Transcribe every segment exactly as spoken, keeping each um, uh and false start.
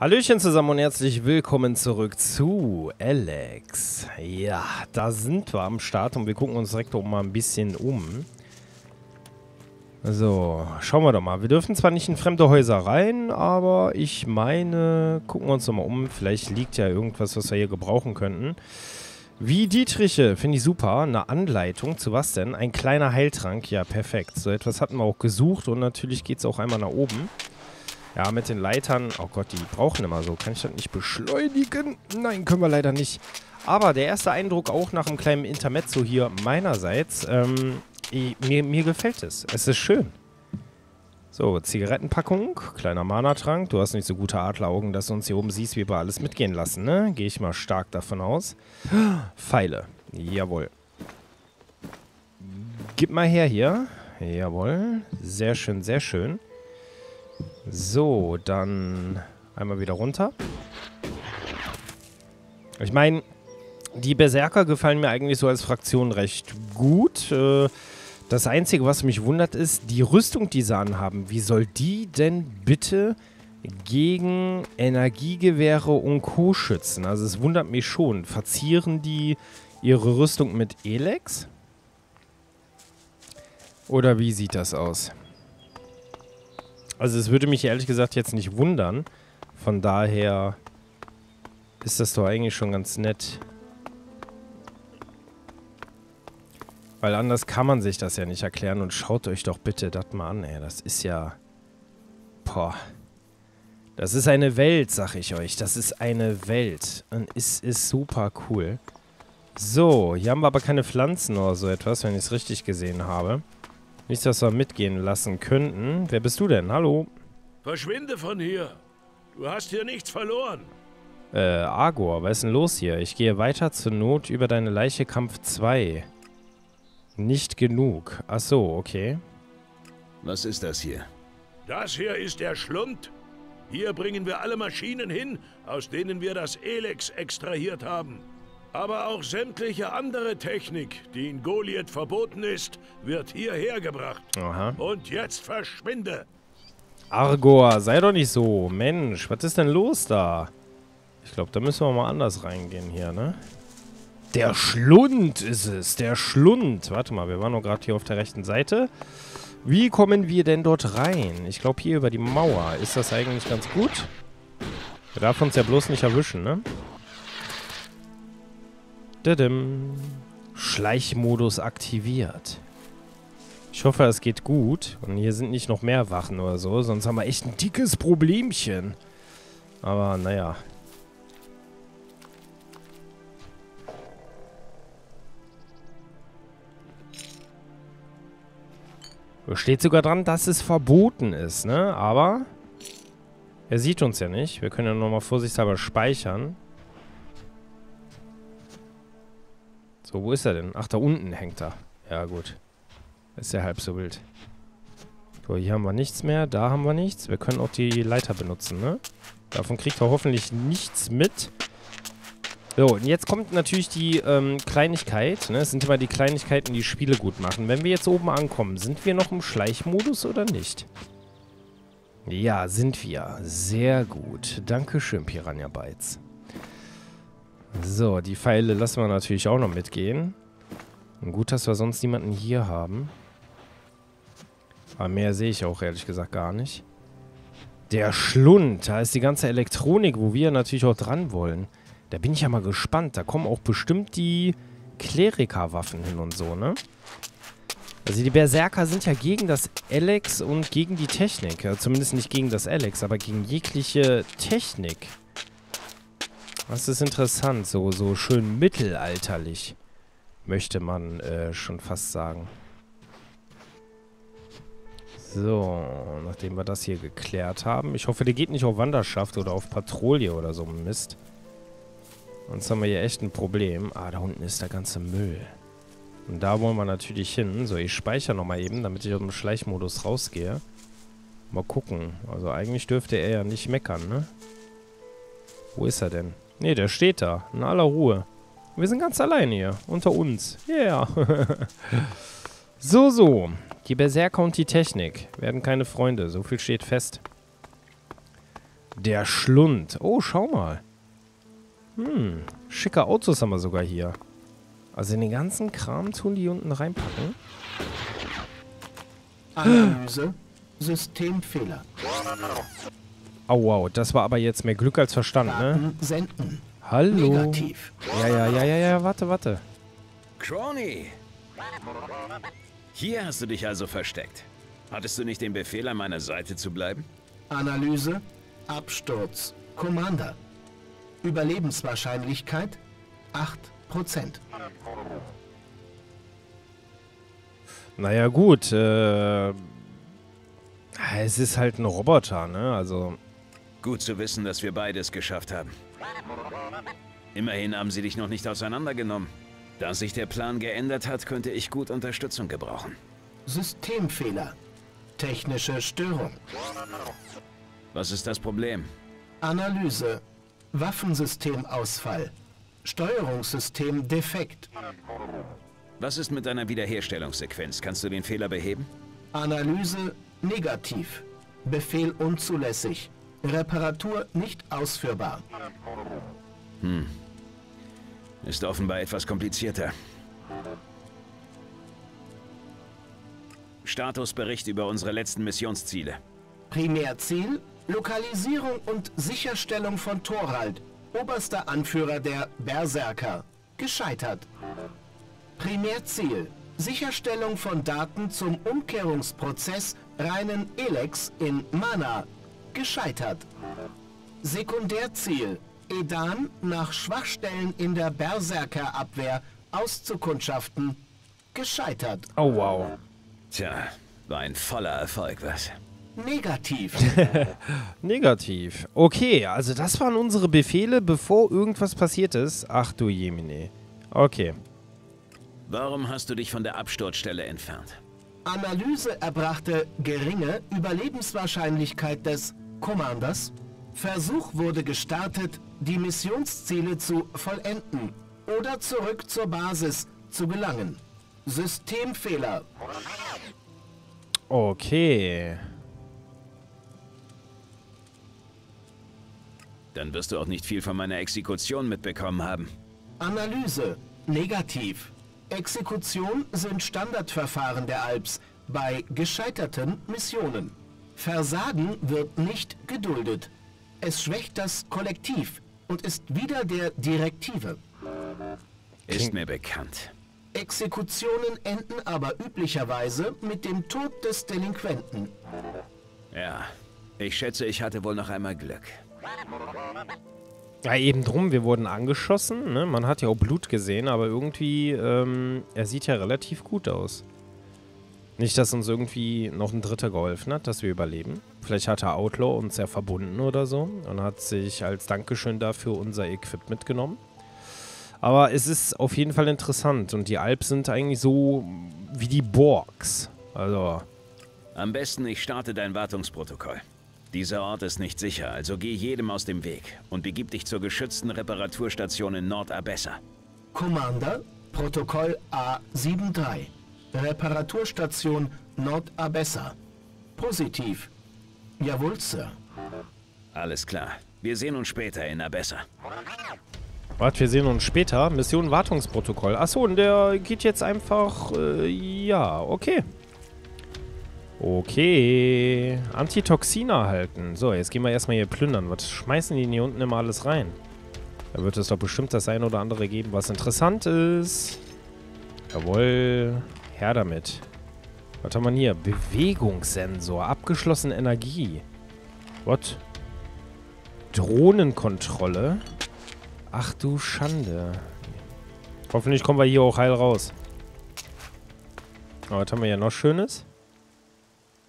Hallöchen zusammen und herzlich willkommen zurück zu Elex. Ja, da sind wir am Start und wir gucken uns direkt oben mal ein bisschen um. So, schauen wir doch mal. Wir dürfen zwar nicht in fremde Häuser rein, aber ich meine, gucken wir uns doch mal um. Vielleicht liegt ja irgendwas, was wir hier gebrauchen könnten. Wie Dietriche, finde ich super. Eine Anleitung, zu was denn? Ein kleiner Heiltrank, ja perfekt. So etwas hatten wir auch gesucht und natürlich geht es auch einmal nach oben. Ja, mit den Leitern. Oh Gott, die brauchen immer so. Kann ich das nicht beschleunigen? Nein, können wir leider nicht. Aber der erste Eindruck auch nach einem kleinen Intermezzo hier meinerseits. Ähm, ich, mir, mir gefällt es. Es ist schön. So, Zigarettenpackung. Kleiner Mana-Trank. Du hast nicht so gute Adleraugen, dass du uns hier oben siehst, wie wir alles mitgehen lassen, ne? Gehe ich mal stark davon aus. Pfeile. Jawohl. Gib mal her hier. Jawohl. Sehr schön, sehr schön. So, dann einmal wieder runter. Ich meine, die Berserker gefallen mir eigentlich so als Fraktion recht gut. Das Einzige, was mich wundert, ist die Rüstung, die sie anhaben. Wie soll die denn bitte gegen Energiegewehre und Co. schützen? Also es wundert mich schon. Verzieren die ihre Rüstung mit Elex? Oder wie sieht das aus? Also es würde mich ehrlich gesagt jetzt nicht wundern. Von daher ist das doch eigentlich schon ganz nett. Weil anders kann man sich das ja nicht erklären. Und schaut euch doch bitte das mal an, ey. Das ist ja... Boah. Das ist eine Welt, sag ich euch. Das ist eine Welt. Und es ist super cool. So, hier haben wir aber keine Pflanzen oder so etwas, wenn ich es richtig gesehen habe. Nicht, dass wir mitgehen lassen könnten. Wer bist du denn? Hallo? Verschwinde von hier. Du hast hier nichts verloren. Äh, Agor, was ist denn los hier? Ich gehe weiter zur Not über deine Leiche Kampf zwei. Nicht genug. Ach so, okay. Was ist das hier? Das hier ist der Schlund. Hier bringen wir alle Maschinen hin, aus denen wir das Elex extrahiert haben. Aber auch sämtliche andere Technik, die in Goliath verboten ist, wird hierher gebracht. Aha. Und jetzt verschwinde! Argor, sei doch nicht so. Mensch, was ist denn los da? Ich glaube, da müssen wir mal anders reingehen hier, ne? Der Schlund ist es, der Schlund. Warte mal, wir waren doch gerade hier auf der rechten Seite. Wie kommen wir denn dort rein? Ich glaube, hier über die Mauer. Ist das eigentlich ganz gut? Wir darf uns ja bloß nicht erwischen, ne? Schleichmodus aktiviert. Ich hoffe, es geht gut. Und hier sind nicht noch mehr Wachen oder so. Sonst haben wir echt ein dickes Problemchen. Aber naja. Da steht sogar dran, dass es verboten ist, ne? Aber er sieht uns ja nicht. Wir können ja nochmal vorsichtshalber speichern. So, wo ist er denn? Ach, da unten hängt er. Ja, gut. Ist ja halb so wild. So, hier haben wir nichts mehr. Da haben wir nichts. Wir können auch die Leiter benutzen, ne? Davon kriegt er hoffentlich nichts mit. So, und jetzt kommt natürlich die ähm, Kleinigkeit, ne? Es sind immer die Kleinigkeiten, die Spiele gut machen. Wenn wir jetzt oben ankommen, sind wir noch im Schleichmodus oder nicht? Ja, sind wir. Sehr gut. Dankeschön, Piranha Bytes. So, die Pfeile lassen wir natürlich auch noch mitgehen. Und gut, dass wir sonst niemanden hier haben. Aber mehr sehe ich auch ehrlich gesagt gar nicht. Der Schlund, da ist die ganze Elektronik, wo wir natürlich auch dran wollen. Da bin ich ja mal gespannt. Da kommen auch bestimmt die Klerikerwaffen hin und so, ne? Also die Berserker sind ja gegen das Elex und gegen die Technik. Ja, zumindest nicht gegen das Elex, aber gegen jegliche Technik. Das ist interessant, so, so schön mittelalterlich, möchte man äh, schon fast sagen. So, nachdem wir das hier geklärt haben. Ich hoffe, der geht nicht auf Wanderschaft oder auf Patrouille oder so Mist. Sonst haben wir hier echt ein Problem. Ah, da unten ist der ganze Müll. Und da wollen wir natürlich hin. So, ich speichere nochmal eben, damit ich aus dem Schleichmodus rausgehe. Mal gucken. Also eigentlich dürfte er ja nicht meckern, ne? Wo ist er denn? Ne, der steht da. In aller Ruhe. Wir sind ganz alleine hier. Unter uns. Ja. Yeah. So, so. Die Berserker und die Technik werden keine Freunde. So viel steht fest. Der Schlund. Oh, schau mal. Hm, schicke Autos haben wir sogar hier. Also den ganzen Kram tun die unten reinpacken. Analyse. Systemfehler. Oh, wow. Das war aber jetzt mehr Glück als Verstand, ne? Senden. Hallo. Negativ. Ja, ja, ja, ja, ja. Warte, warte. Crony. Hier hast du dich also versteckt. Hattest du nicht den Befehl, an meiner Seite zu bleiben? Analyse. Absturz. Commander. Überlebenswahrscheinlichkeit acht Prozent. Naja, gut. Äh, es ist halt ein Roboter, ne? Also. Gut zu wissen, dass wir beides geschafft haben. Immerhin haben sie dich noch nicht auseinandergenommen. Da sich der Plan geändert hat, könnte ich gut Unterstützung gebrauchen. Systemfehler. Technische Störung. Was ist das Problem? Analyse. Waffensystemausfall. Steuerungssystem defekt. Was ist mit deiner Wiederherstellungssequenz? Kannst du den Fehler beheben? Analyse negativ. Befehl unzulässig. Reparatur nicht ausführbar. Hm. Ist offenbar etwas komplizierter. Statusbericht über unsere letzten Missionsziele. Primärziel, Lokalisierung und Sicherstellung von Thorald, oberster Anführer der Berserker, gescheitert. Primärziel, Sicherstellung von Daten zum Umkehrungsprozess reinen Elex in Mana, gescheitert. Sekundärziel, Edan nach Schwachstellen in der Berserkerabwehr auszukundschaften, gescheitert. Oh wow. Tja, war ein voller Erfolg, was? Negativ. Negativ. Okay, also das waren unsere Befehle, bevor irgendwas passiert ist. Ach du Jemine. Okay. Warum hast du dich von der Absturzstelle entfernt? Analyse erbrachte geringe Überlebenswahrscheinlichkeit des Commanders. Versuch wurde gestartet, die Missionsziele zu vollenden oder zurück zur Basis zu gelangen. Systemfehler. Okay. Dann wirst du auch nicht viel von meiner Exekution mitbekommen haben. Analyse. Negativ. Exekution sind Standardverfahren der Alps bei gescheiterten Missionen. Versagen wird nicht geduldet. Es schwächt das Kollektiv und ist wieder der Direktive. Ist mir bekannt. Exekutionen enden aber üblicherweise mit dem Tod des Delinquenten. Ja, ich schätze, ich hatte wohl noch einmal Glück. Ja, eben drum, wir wurden angeschossen, ne? Man hat ja auch Blut gesehen, aber irgendwie, ähm, er sieht ja relativ gut aus. Nicht, dass uns irgendwie noch ein Dritter geholfen hat, dass wir überleben. Vielleicht hat der Outlaw uns ja verbunden oder so und hat sich als Dankeschön dafür unser Equip mitgenommen. Aber es ist auf jeden Fall interessant und die Alps sind eigentlich so wie die Borgs. Also. Am besten, ich starte dein Wartungsprotokoll. Dieser Ort ist nicht sicher, also geh jedem aus dem Weg und begib dich zur geschützten Reparaturstation in Nord-Abessa. Commander, Protokoll A dreiundsiebzig. Reparaturstation Nord-Abessa. Positiv. Jawohl, Sir. Alles klar. Wir sehen uns später in Abessa. Warte, wir sehen uns später. Mission Wartungsprotokoll. Achso, und der geht jetzt einfach... Äh, ja, okay. Okay. Antitoxine erhalten. So, jetzt gehen wir erstmal hier plündern. Was schmeißen die denn hier unten immer alles rein? Da wird es doch bestimmt das ein oder andere geben, was interessant ist. Jawohl. Her damit. Was haben wir hier? Bewegungssensor. Abgeschlossene Energie. What? Drohnenkontrolle. Ach du Schande. Hoffentlich kommen wir hier auch heil raus. Aber was haben wir hier noch Schönes?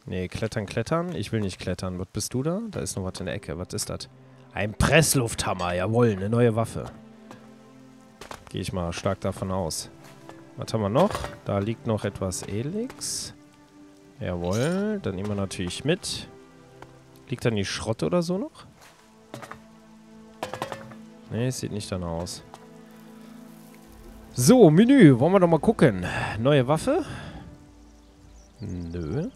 Nee, klettern, klettern. Ich will nicht klettern. Was bist du da? Da ist noch was in der Ecke. Was ist das? Ein Presslufthammer. Jawohl, eine neue Waffe. Gehe ich mal stark davon aus. Was haben wir noch? Da liegt noch etwas Elex. Jawohl, dann nehmen wir natürlich mit. Liegt dann die Schrott oder so noch? Ne, es sieht nicht danach aus. So, Menü. Wollen wir doch mal gucken. Neue Waffe? Nö.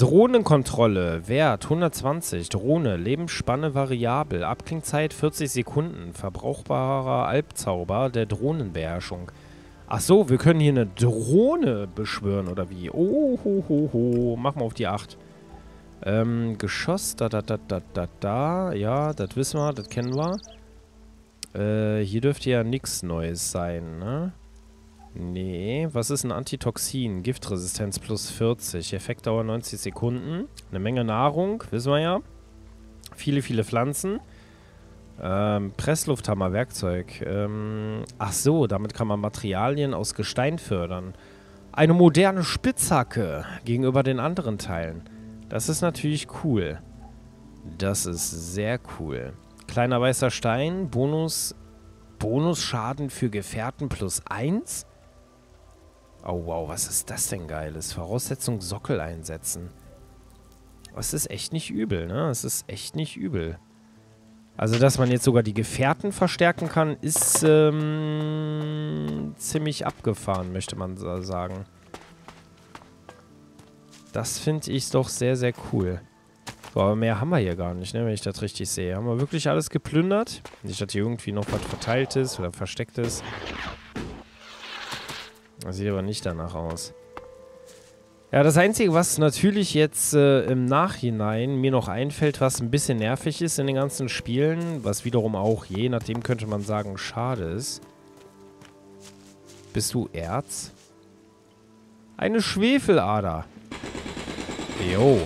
Drohnenkontrolle, Wert hundertzwanzig, Drohne, Lebensspanne variabel, Abklingzeit vierzig Sekunden, verbrauchbarer Albzauber der Drohnenbeherrschung. Ach so, wir können hier eine Drohne beschwören, oder wie? Oh, ho, ho, ho, mach mal auf die acht. Ähm, Geschoss, da, da, da, da, da, da, ja, das wissen wir, das kennen wir. Äh, hier dürfte ja nichts Neues sein, ne? Nee, was ist ein Antitoxin? Giftresistenz plus vierzig, Effektdauer neunzig Sekunden, eine Menge Nahrung, wissen wir ja. Viele, viele Pflanzen. Ähm, Presslufthammer, Werkzeug. Ähm, ach so, damit kann man Materialien aus Gestein fördern. Eine moderne Spitzhacke gegenüber den anderen Teilen. Das ist natürlich cool. Das ist sehr cool. Kleiner weißer Stein, Bonus, Bonusschaden für Gefährten plus eins. Oh wow, was ist das denn Geiles? Voraussetzung Sockel einsetzen. Das ist echt nicht übel, ne? Das ist echt nicht übel. Also, dass man jetzt sogar die Gefährten verstärken kann, ist ähm, ziemlich abgefahren, möchte man sagen. Das finde ich doch sehr, sehr cool. So, aber mehr haben wir hier gar nicht, ne, wenn ich das richtig sehe. Haben wir wirklich alles geplündert? Nicht, dass hier irgendwie noch was Verteiltes oder Verstecktes. Das sieht aber nicht danach aus. Ja, das Einzige, was natürlich jetzt äh, im Nachhinein mir noch einfällt, was ein bisschen nervig ist in den ganzen Spielen, was wiederum auch, je nachdem könnte man sagen, schade ist. Bist du Erz? Eine Schwefelader. Jo.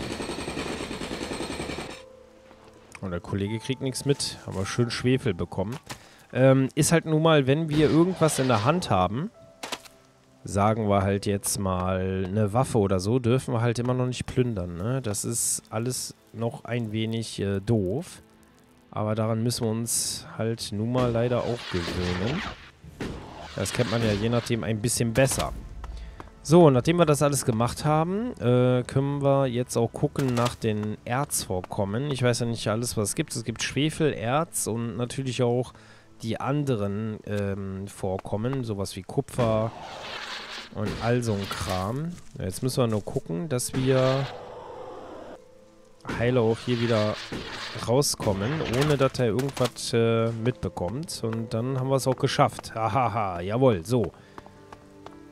Und der Kollege kriegt nichts mit, aber schön Schwefel bekommen. Ähm, ist halt nun mal, wenn wir irgendwas in der Hand haben... Sagen wir halt jetzt mal, eine Waffe oder so, dürfen wir halt immer noch nicht plündern, ne? Das ist alles noch ein wenig äh, doof. Aber daran müssen wir uns halt nun mal leider auch gewöhnen. Das kennt man ja je nachdem ein bisschen besser. So, nachdem wir das alles gemacht haben, äh, können wir jetzt auch gucken nach den Erzvorkommen. Ich weiß ja nicht alles, was es gibt. Es gibt Schwefel, Erz und natürlich auch die anderen ähm, Vorkommen. Sowas wie Kupfer... Und all so ein Kram. Jetzt müssen wir nur gucken, dass wir heile auch hier wieder rauskommen, ohne dass er irgendwas äh, mitbekommt. Und dann haben wir es auch geschafft. Hahaha, jawohl, so.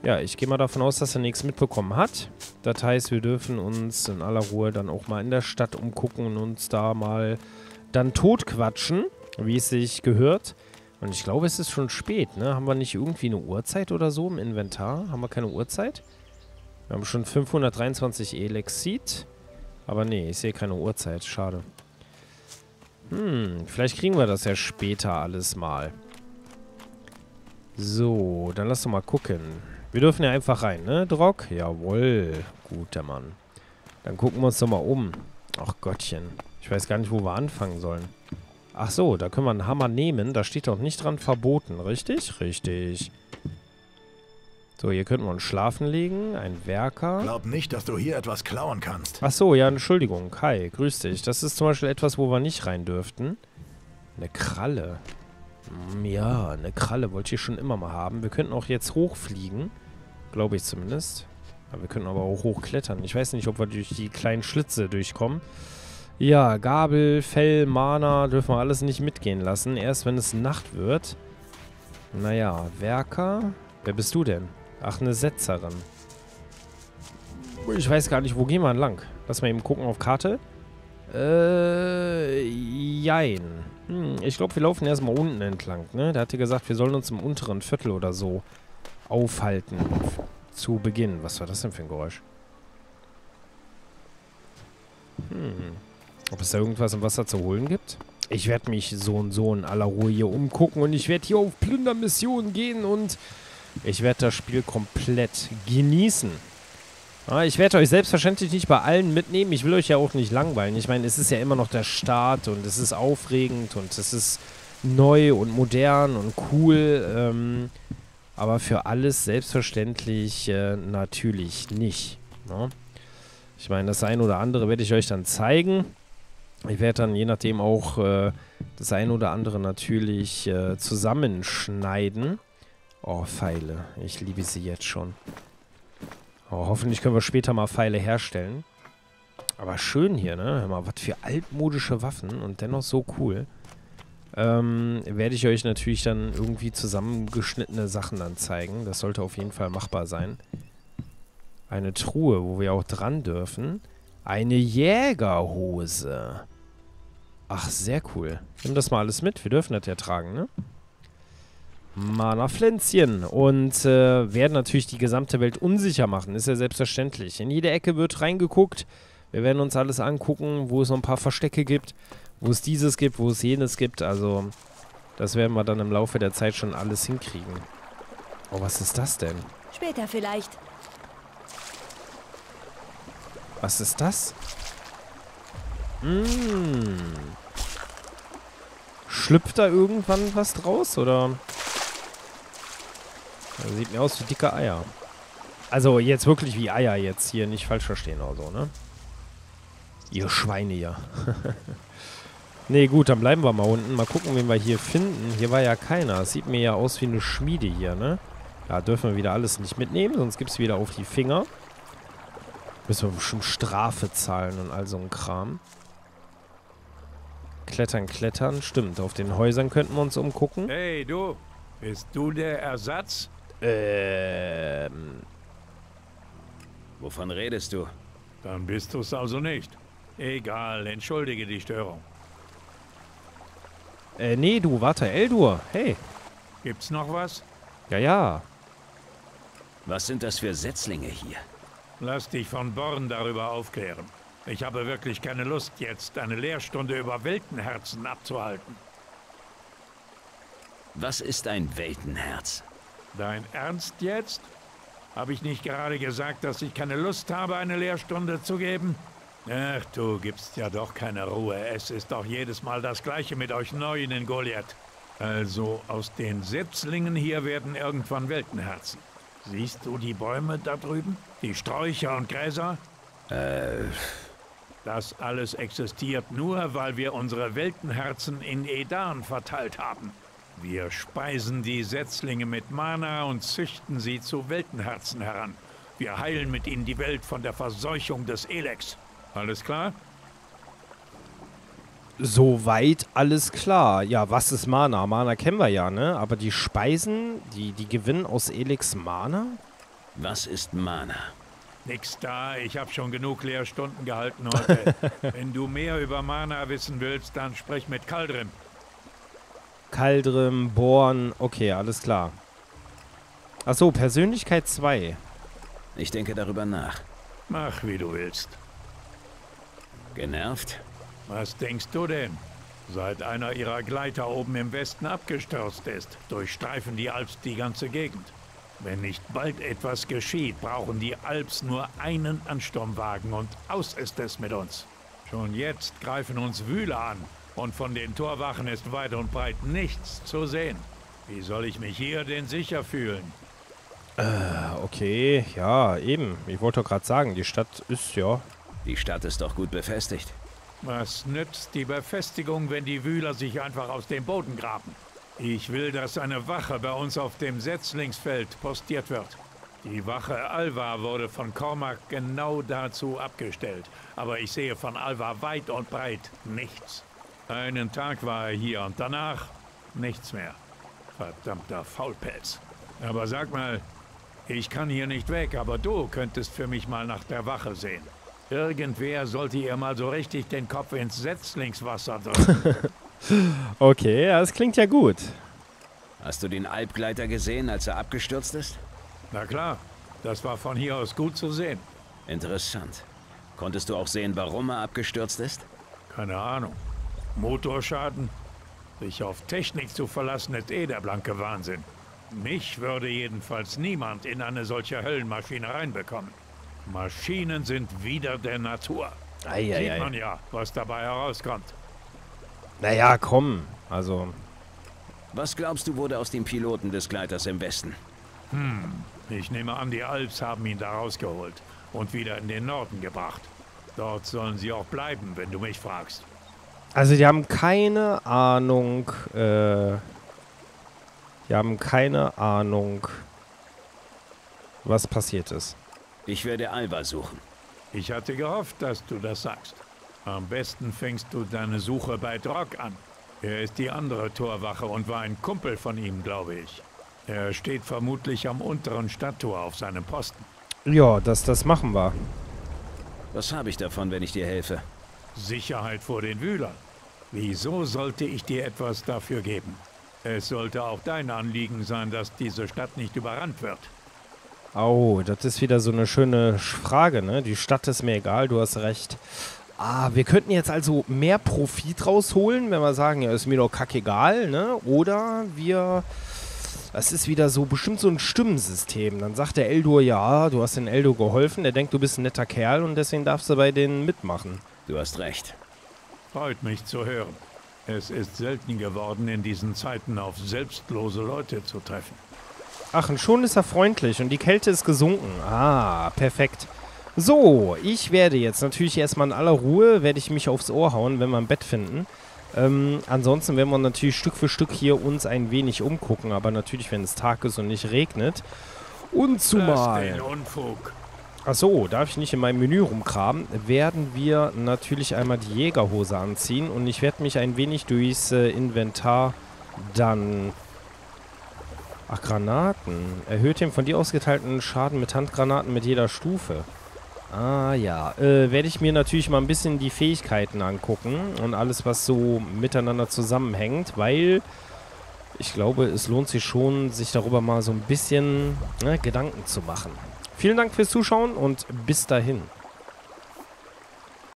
Ja, ich gehe mal davon aus, dass er nichts mitbekommen hat. Das heißt, wir dürfen uns in aller Ruhe dann auch mal in der Stadt umgucken und uns da mal dann totquatschen, wie es sich gehört. Und ich glaube, es ist schon spät, ne? Haben wir nicht irgendwie eine Uhrzeit oder so im Inventar? Haben wir keine Uhrzeit? Wir haben schon fünfhundertdreiundzwanzig Elexit. Aber nee, ich sehe keine Uhrzeit. Schade. Hm, vielleicht kriegen wir das ja später alles mal. So, dann lass doch mal gucken. Wir dürfen ja einfach rein, ne, Drog? Jawohl, guter Mann. Dann gucken wir uns doch mal um. Ach Gottchen, ich weiß gar nicht, wo wir anfangen sollen. Ach so, da können wir einen Hammer nehmen. Da steht doch nicht dran verboten, richtig? Richtig. So, hier könnten wir uns schlafen legen. Ein Werker. Glaub nicht, dass du hier etwas klauen kannst. Ach so, ja, Entschuldigung. Hi, grüß dich. Das ist zum Beispiel etwas, wo wir nicht rein dürften. Eine Kralle. Ja, eine Kralle wollte ich schon immer mal haben. Wir könnten auch jetzt hochfliegen. Glaube ich zumindest. Aber wir könnten aber auch hochklettern. Ich weiß nicht, ob wir durch die kleinen Schlitze durchkommen. Ja, Gabel, Fell, Mana dürfen wir alles nicht mitgehen lassen. Erst wenn es Nacht wird. Naja, Werker. Wer bist du denn? Ach, eine Setzerin. Ich weiß gar nicht, wo gehen wir lang? Lass mal eben gucken auf Karte. Äh, jein. Hm, ich glaube, wir laufen erstmal unten entlang, ne? Da hat er gesagt, wir sollen uns im unteren Viertel oder so aufhalten. Zu Beginn. Was war das denn für ein Geräusch? Hm. Ob es da irgendwas im Wasser zu holen gibt? Ich werde mich so und so in aller Ruhe hier umgucken und ich werde hier auf Plündermissionen gehen und ich werde das Spiel komplett genießen. Ja, ich werde euch selbstverständlich nicht bei allen mitnehmen. Ich will euch ja auch nicht langweilen. Ich meine, es ist ja immer noch der Start und es ist aufregend und es ist neu und modern und cool. Ähm, aber für alles selbstverständlich äh, natürlich nicht. Ja? Ich meine, das ein oder andere werde ich euch dann zeigen. Ich werde dann je nachdem auch äh, das ein oder andere natürlich äh, zusammenschneiden. Oh, Pfeile. Ich liebe sie jetzt schon. Oh, hoffentlich können wir später mal Pfeile herstellen. Aber schön hier, ne? Hör mal, was für altmodische Waffen und dennoch so cool. Ähm, werde ich euch natürlich dann irgendwie zusammengeschnittene Sachen dann zeigen. Das sollte auf jeden Fall machbar sein. Eine Truhe, wo wir auch dran dürfen. Eine Jägerhose. Ach, sehr cool. Nimm das mal alles mit. Wir dürfen das ja tragen, ne? Mana-Pflänzchen. Und äh, werden natürlich die gesamte Welt unsicher machen. Ist ja selbstverständlich. In jede Ecke wird reingeguckt. Wir werden uns alles angucken, wo es noch ein paar Verstecke gibt, wo es dieses gibt, wo es jenes gibt. Also, das werden wir dann im Laufe der Zeit schon alles hinkriegen. Oh, was ist das denn? Später vielleicht. Was ist das? Mmh. Schlüpft da irgendwann was draus, oder? Das sieht mir aus wie dicke Eier. Also, jetzt wirklich wie Eier jetzt. Hier nicht falsch verstehen oder so, ne? Ihr Schweine, ja. Ne, gut, dann bleiben wir mal unten. Mal gucken, wen wir hier finden. Hier war ja keiner. Es sieht mir ja aus wie eine Schmiede hier, ne? Da dürfen wir wieder alles nicht mitnehmen, sonst gibt es wieder auf die Finger. Müssen wir bestimmt Strafe zahlen und all so ein Kram. Klettern, klettern. Stimmt, auf den Häusern könnten wir uns umgucken. Hey, du. Bist du der Ersatz? Ähm... Wovon redest du? Dann bist du es also nicht. Egal, entschuldige die Störung. Äh, nee, du, warte, Eldur, hey. Gibt's noch was? Ja, ja. Was sind das für Setzlinge hier? Lass dich von Born darüber aufklären. Ich habe wirklich keine Lust, jetzt eine Lehrstunde über Weltenherzen abzuhalten. Was ist ein Weltenherz? Dein Ernst jetzt? Habe ich nicht gerade gesagt, dass ich keine Lust habe, eine Lehrstunde zu geben? Ach, du gibst ja doch keine Ruhe. Es ist doch jedes Mal das Gleiche mit euch Neuen in Goliath. Also, aus den Setzlingen hier werden irgendwann Weltenherzen. Siehst du die Bäume da drüben? Die Sträucher und Gräser? Äh... Das alles existiert nur, weil wir unsere Weltenherzen in Edan verteilt haben. Wir speisen die Setzlinge mit Mana und züchten sie zu Weltenherzen heran. Wir heilen mit ihnen die Welt von der Verseuchung des Elex. Alles klar? Soweit alles klar. Ja, was ist Mana? Mana kennen wir ja, ne? Aber die Speisen, die, die gewinnen aus Elex Mana? Was ist Mana? Nix da, ich habe schon genug Lehrstunden gehalten heute. Wenn du mehr über Mana wissen willst, dann sprich mit Kaldrim. Kaldrim, Born, okay, alles klar. Achso, Persönlichkeit zwei. Ich denke darüber nach. Mach, wie du willst. Genervt? Was denkst du denn? Seit einer ihrer Gleiter oben im Westen abgestürzt ist, durchstreifen die Alps die ganze Gegend. Wenn nicht bald etwas geschieht, brauchen die Alps nur einen Ansturmwagen und aus ist es mit uns. Schon jetzt greifen uns Wühler an. Und von den Torwachen ist weit und breit nichts zu sehen. Wie soll ich mich hier denn sicher fühlen? Äh, okay, ja, eben. Ich wollte doch gerade sagen, die Stadt ist ja... Die Stadt ist doch gut befestigt. Was nützt die Befestigung, wenn die Wühler sich einfach aus dem Boden graben? Ich will, dass eine Wache bei uns auf dem Setzlingsfeld postiert wird. Die Wache Alva wurde von Cormac genau dazu abgestellt. Aber ich sehe von Alva weit und breit nichts. Einen Tag war er hier und danach nichts mehr. Verdammter Faulpelz. Aber sag mal, ich kann hier nicht weg, aber du könntest für mich mal nach der Wache sehen. Irgendwer sollte ihr mal so richtig den Kopf ins Setzlingswasser drücken. Okay, das klingt ja gut. Hast du den Alpgleiter gesehen, als er abgestürzt ist? Na klar, das war von hier aus gut zu sehen. Interessant. Konntest du auch sehen, warum er abgestürzt ist? Keine Ahnung. Motorschaden? Sich auf Technik zu verlassen, ist eh der blanke Wahnsinn. Mich würde jedenfalls niemand in eine solche Höllenmaschine reinbekommen. Maschinen sind wider der Natur. Ei, ei, Sieht ei. man ja, was dabei herauskommt. Naja, komm. Also... Was glaubst du, wurde aus dem Piloten des Gleiters im Westen? Hm, ich nehme an, die Alps haben ihn da rausgeholt und wieder in den Norden gebracht. Dort sollen sie auch bleiben, wenn du mich fragst. Also die haben keine Ahnung, äh, die haben keine Ahnung, was passiert ist. Ich werde Alva suchen. Ich hatte gehofft, dass du das sagst. Am besten fängst du deine Suche bei Drog an. Er ist die andere Torwache und war ein Kumpel von ihm, glaube ich. Er steht vermutlich am unteren Stadttor auf seinem Posten. Ja, das, das machen wir. Was habe ich davon, wenn ich dir helfe? Sicherheit vor den Wühlern. Wieso sollte ich dir etwas dafür geben? Es sollte auch dein Anliegen sein, dass diese Stadt nicht überrannt wird. Oh, das ist wieder so eine schöne Frage, ne? Die Stadt ist mir egal, du hast recht. Ah, wir könnten jetzt also mehr Profit rausholen, wenn wir sagen, ja, ist mir doch kackegal, ne? Oder wir... Das ist wieder so, bestimmt so ein Stimmensystem. Dann sagt der Eldur, ja, du hast den Eldur geholfen, der denkt, du bist ein netter Kerl und deswegen darfst du bei denen mitmachen. Du hast recht. Freut mich zu hören. Es ist selten geworden, in diesen Zeiten auf selbstlose Leute zu treffen. Ach, und schon ist er freundlich und die Kälte ist gesunken. Ah, perfekt. So, ich werde jetzt natürlich erstmal in aller Ruhe, werde ich mich aufs Ohr hauen, wenn wir ein Bett finden. Ähm, ansonsten werden wir natürlich Stück für Stück hier uns ein wenig umgucken, aber natürlich, wenn es Tag ist und nicht regnet. Und zumal... Achso, darf ich nicht in meinem Menü rumkramen, werden wir natürlich einmal die Jägerhose anziehen und ich werde mich ein wenig durchs äh, Inventar dann... Ach, Granaten. Erhöht den von dir ausgeteilten Schaden mit Handgranaten mit jeder Stufe. Ah ja, äh, werde ich mir natürlich mal ein bisschen die Fähigkeiten angucken und alles, was so miteinander zusammenhängt, weil... Ich glaube, es lohnt sich schon, sich darüber mal so ein bisschen, ne, Gedanken zu machen. Vielen Dank fürs Zuschauen und bis dahin.